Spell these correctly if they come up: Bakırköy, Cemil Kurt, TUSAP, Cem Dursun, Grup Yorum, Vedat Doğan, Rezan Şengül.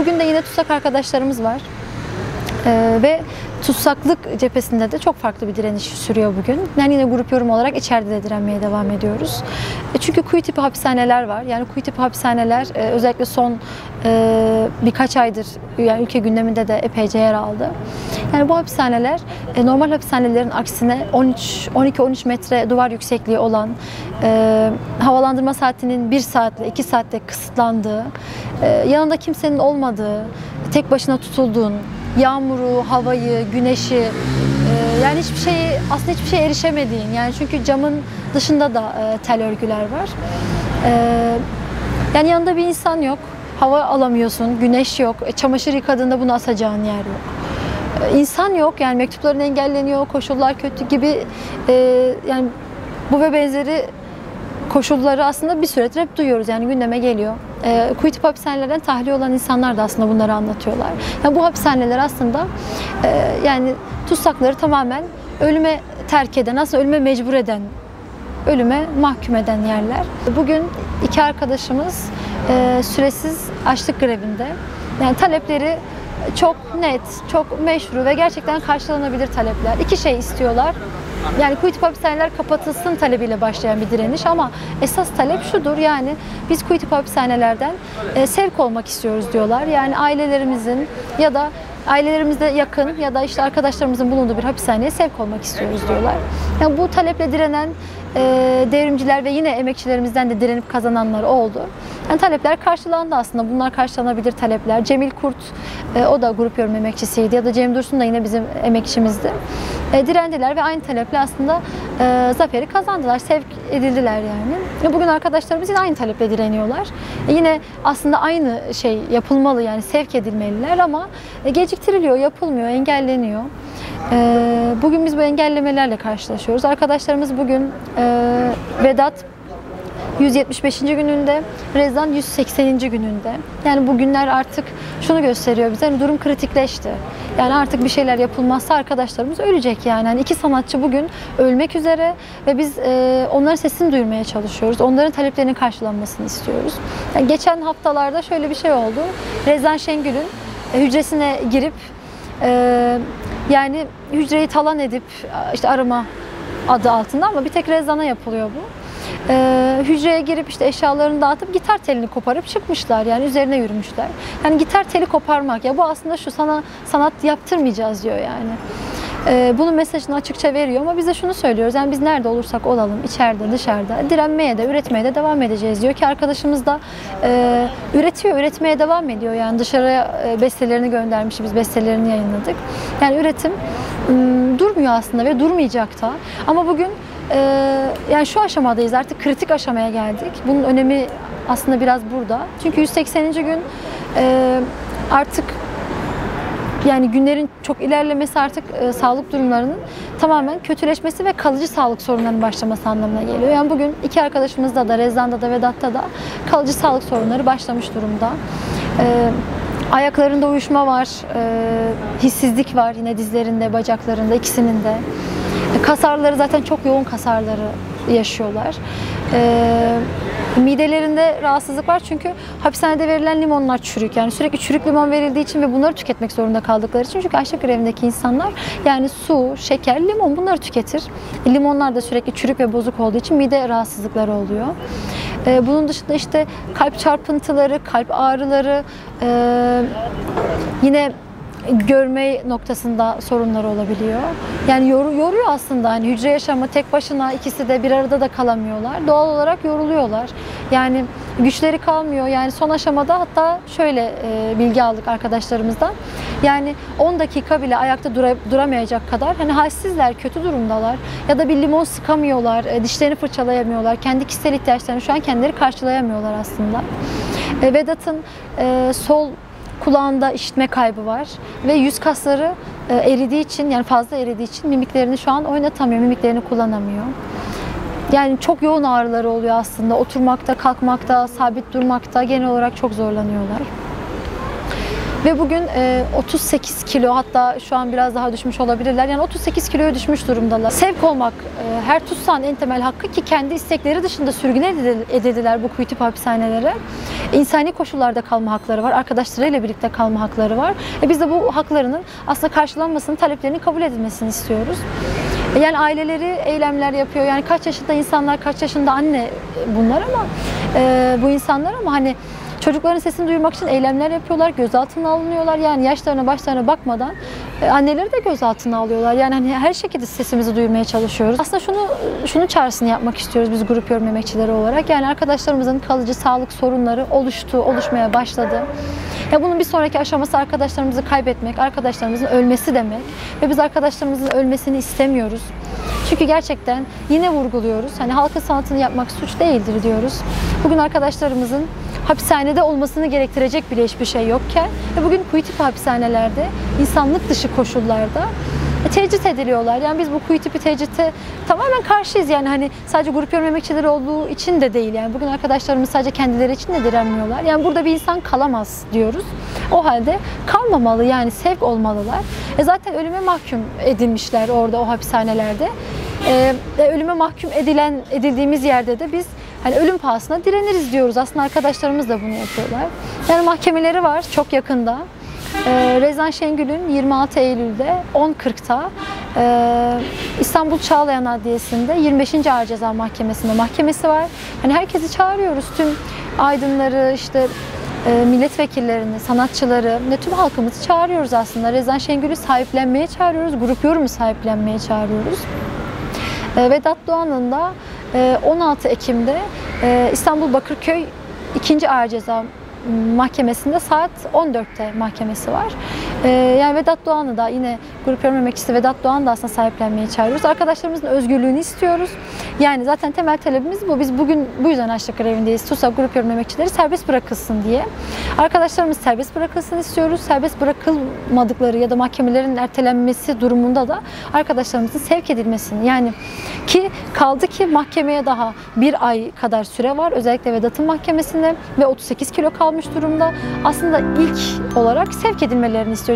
Bugün de yine tutsak arkadaşlarımız var. Ve tutsaklık cephesinde de çok farklı bir direniş sürüyor bugün. Yani yine grup yorum olarak içeride de direnmeye devam ediyoruz. Çünkü kuyu tipi hapishaneler var. Yani kuyu tipi hapishaneler özellikle son birkaç aydır yani ülke gündeminde de epeyce yer aldı. Yani bu hapishaneler normal hapishanelerin aksine 12-13 metre duvar yüksekliği olan, havalandırma saatinin 1 saatle 2 saatte kısıtlandığı, yanında kimsenin olmadığı, tek başına tutulduğun, yağmuru, havayı, güneşi, yani aslında hiçbir şeye erişemediğin, yani çünkü camın dışında da tel örgüler var. Yani yanında bir insan yok, hava alamıyorsun, güneş yok, çamaşır yıkadığında bunu asacağın yer yok. İnsan yok, yani mektupların engelleniyor, koşullar kötü gibi, yani bu ve benzeri koşulları aslında bir süredir hep duyuyoruz, yani gündeme geliyor. Kuyu tipi hapishanelerden tahliye olan insanlar da aslında bunları anlatıyorlar. Yani bu hapishaneler aslında yani tutsakları tamamen ölüme terk eden, aslında ölüme mecbur eden, ölüme mahkum eden yerler. Bugün 2 arkadaşımız süresiz açlık grevinde. Yani talepleri çok net, çok meşru ve gerçekten karşılanabilir talepler. 2 şey istiyorlar. Yani kuyu tipi hapishaneler kapatılsın talebiyle başlayan bir direniş ama esas talep şudur, yani biz kuyu tipi hapishanelerden sevk olmak istiyoruz diyorlar. Yani ailelerimizin ya da ailelerimizde yakın ya da işte arkadaşlarımızın bulunduğu bir hapishaneye sevk olmak istiyoruz diyorlar. Yani bu taleple direnen devrimciler ve yine emekçilerimizden de direnip kazananlar oldu. Yani talepler karşılandı aslında. Bunlar karşılanabilir talepler. Cemil Kurt, o da grup yorum emekçisiydi, ya da Cem Dursun da yine bizim emekçimizdi. Direndiler ve aynı taleple aslında zaferi kazandılar, sevk edildiler yani. Bugün arkadaşlarımız yine aynı taleple direniyorlar. Yine aslında aynı şey yapılmalı, yani sevk edilmeliler ama geciktiriliyor, yapılmıyor, engelleniyor. Bugün biz bu engellemelerle karşılaşıyoruz. Arkadaşlarımız bugün Vedat 175. gününde, Rezan 180. gününde. Yani bugünler artık şunu gösteriyor bize, hani durum kritikleşti. Yani artık bir şeyler yapılmazsa arkadaşlarımız ölecek yani. Yani 2 sanatçı bugün ölmek üzere ve biz onların sesini duyurmaya çalışıyoruz. Onların taleplerinin karşılanmasını istiyoruz. Yani geçen haftalarda şöyle bir şey oldu. Rezan Şengül'ün hücresine girip yani hücreyi talan edip işte arama adı altında ama bir tek Rezan'a yapılıyor bu. Hücreye girip işte eşyalarını dağıtıp gitar telini koparıp çıkmışlar, yani üzerine yürümüşler. Yani gitar teli koparmak, ya bu aslında şu, sana sanat yaptırmayacağız diyor yani. Bunun mesajını açıkça veriyor ama bize şunu söylüyoruz, yani biz nerede olursak olalım, içeride dışarıda direnmeye de üretmeye de devam edeceğiz diyor ki arkadaşımız da üretiyor, üretmeye devam ediyor. Yani dışarıya bestelerini göndermiş, biz bestelerini yayınladık. Yani üretim durmuyor aslında ve durmayacak da ama bugün yani şu aşamadayız, artık kritik aşamaya geldik. Bunun önemi aslında biraz burada. Çünkü 180. gün artık, yani günlerin çok ilerlemesi artık sağlık durumlarının tamamen kötüleşmesi ve kalıcı sağlık sorunlarının başlaması anlamına geliyor. Yani bugün 2 arkadaşımızda da, Rezan'da da, Vedat'ta da kalıcı sağlık sorunları başlamış durumda. Ayaklarında uyuşma var, hissizlik var yine dizlerinde, bacaklarında, ikisinin de. Kas ağrıları, zaten çok yoğun kas ağrıları yaşıyorlar. Midelerinde rahatsızlık var çünkü hapishanede verilen limonlar çürük. Yani sürekli çürük limon verildiği için ve bunları tüketmek zorunda kaldıkları için. Çünkü açlık grevindeki insanlar yani su, şeker, limon, bunları tüketir. Limonlar da sürekli çürük ve bozuk olduğu için mide rahatsızlıkları oluyor. Bunun dışında işte kalp çarpıntıları, kalp ağrıları, yine görme noktasında sorunlar olabiliyor. Yani yoruyor aslında, hani hücre yaşamı tek başına, ikisi de bir arada da kalamıyorlar. Doğal olarak yoruluyorlar. Yani güçleri kalmıyor. Yani son aşamada hatta şöyle bilgi aldık arkadaşlarımızdan. Yani 10 dakika bile ayakta duramayacak kadar hani halsizler, kötü durumdalar. Ya da bir limon sıkamıyorlar, dişlerini fırçalayamıyorlar. Kendi kişisel ihtiyaçlarını şu an kendileri karşılayamıyorlar aslında. Vedat'ın sol kulağında işitme kaybı var ve yüz kasları eridiği için, yani fazla eridiği için mimiklerini şu an oynatamıyor, mimiklerini kullanamıyor. Yani çok yoğun ağrıları oluyor aslında. Oturmakta, kalkmakta, sabit durmakta genel olarak çok zorlanıyorlar. Ve bugün 38 kilo, hatta şu an biraz daha düşmüş olabilirler. Yani 38 kiloya düşmüş durumdalar. Sevk olmak her tutsağın en temel hakkı ki kendi istekleri dışında sürgün edildiler bu kuytip hapishanelere. İnsani koşullarda kalma hakları var, arkadaşlarıyla birlikte kalma hakları var. Biz de bu haklarının aslında karşılanmasını, taleplerinin kabul edilmesini istiyoruz. Yani aileleri eylemler yapıyor. Yani kaç yaşında insanlar, kaç yaşında anne bunlar ama bu insanlar ama hani çocukların sesini duyurmak için eylemler yapıyorlar, gözaltına alınıyorlar. Yani yaşlarına başlarına bakmadan anneleri de gözaltına alıyorlar. Yani hani her şekilde sesimizi duyurmaya çalışıyoruz. Aslında şunu çağrısını yapmak istiyoruz biz grup yorum emekçileri olarak. Yani arkadaşlarımızın kalıcı sağlık sorunları oluşmaya başladı. Ya bunun bir sonraki aşaması arkadaşlarımızı kaybetmek, arkadaşlarımızın ölmesi demek. Ve biz arkadaşlarımızın ölmesini istemiyoruz. Çünkü gerçekten yine vurguluyoruz. Hani halkın sanatını yapmak suç değildir diyoruz. Bugün arkadaşlarımızın hapishanede olmasını gerektirecek bile hiçbir şey yokken ve bugün kuytip hapishanelerde, insanlık dışı koşullarda tecrit ediliyorlar. Yani biz bu kuytipi tecrite tamamen karşıyız. Yani hani sadece grup yorum emekçileri olduğu için de değil. Yani bugün arkadaşlarımız sadece kendileri için de direnmiyorlar. Yani burada bir insan kalamaz diyoruz. O halde kalmamalı, yani sevk olmalılar. Zaten ölüme mahkum edilmişler orada, o hapishanelerde. Ölüme mahkum edildiğimiz yerde de biz hani ölüm pahasına direniriz diyoruz. Aslında arkadaşlarımız da bunu yapıyorlar. Yani mahkemeleri var çok yakında. Rezan Şengül'ün 26 Eylül'de 10.40'ta İstanbul Çağlayan Adliyesi'nde 25. Ağır Ceza Mahkemesi'nde mahkemesi var. Hani herkesi çağırıyoruz, tüm aydınları, işte milletvekillerini, sanatçıları ve tüm halkımızı çağırıyoruz aslında. Rezan Şengül'ü sahiplenmeye çağırıyoruz, grup yorumu sahiplenmeye çağırıyoruz. Vedat Doğan'ın da 16 Ekim'de İstanbul Bakırköy 2. Ağır Ceza Mahkemesi'nde saat 14'te mahkemesi var. Yani Vedat Doğan'ı da yine grup yorum emekçisi Vedat Doğan'ı da aslında sahiplenmeye çağırıyoruz. Arkadaşlarımızın özgürlüğünü istiyoruz. Yani zaten temel talebimiz bu. Biz bugün bu yüzden açlık grevindeyiz. TUSAP grup yorum emekçileri serbest bırakılsın diye. Arkadaşlarımız serbest bırakılsın istiyoruz. Serbest bırakılmadıkları ya da mahkemelerin ertelenmesi durumunda da arkadaşlarımızın sevk edilmesini. Yani ki kaldı ki mahkemeye daha bir ay kadar süre var. Özellikle Vedat'ın mahkemesinde ve 38 kilo kalmış durumda. Aslında ilk olarak sevk edilmelerini istiyoruz.